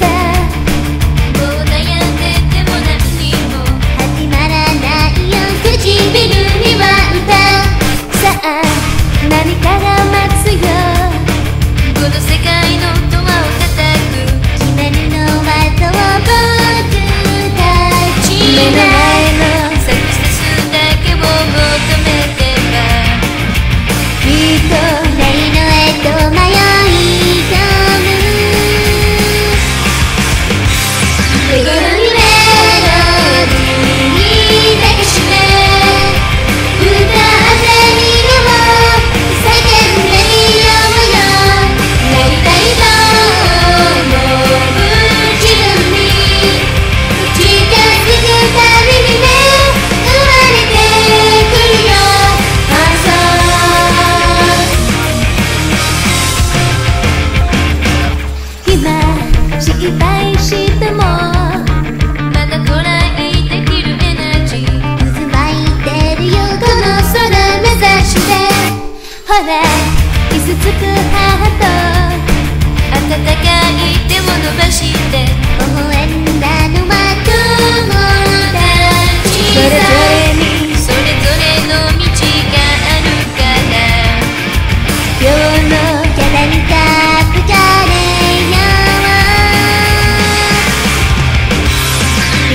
さ、もう悩んでても何にも始まらないよ。唇には歌、さあ何から待つよ。この世界のドアを叩く、決めるのはどう僕たち。目の前のサクセスだけを求めてはきっと傷つくハート、温かい手を伸ばして応援だのは友達さ。それぞれの道があるから今日のキャラに隠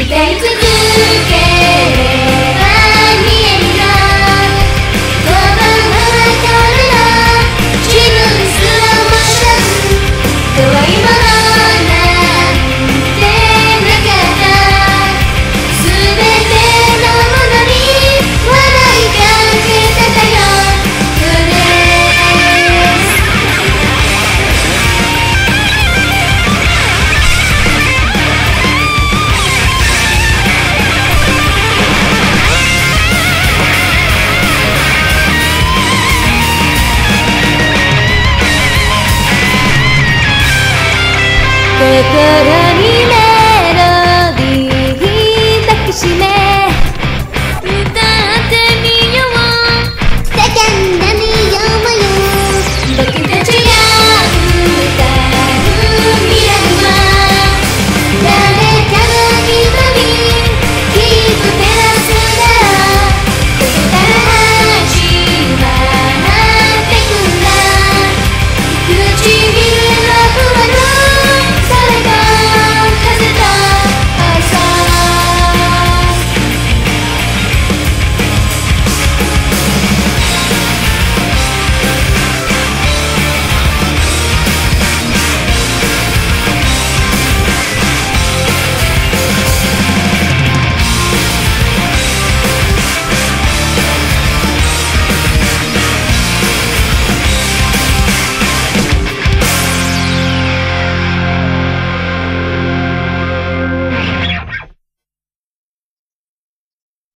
れよう。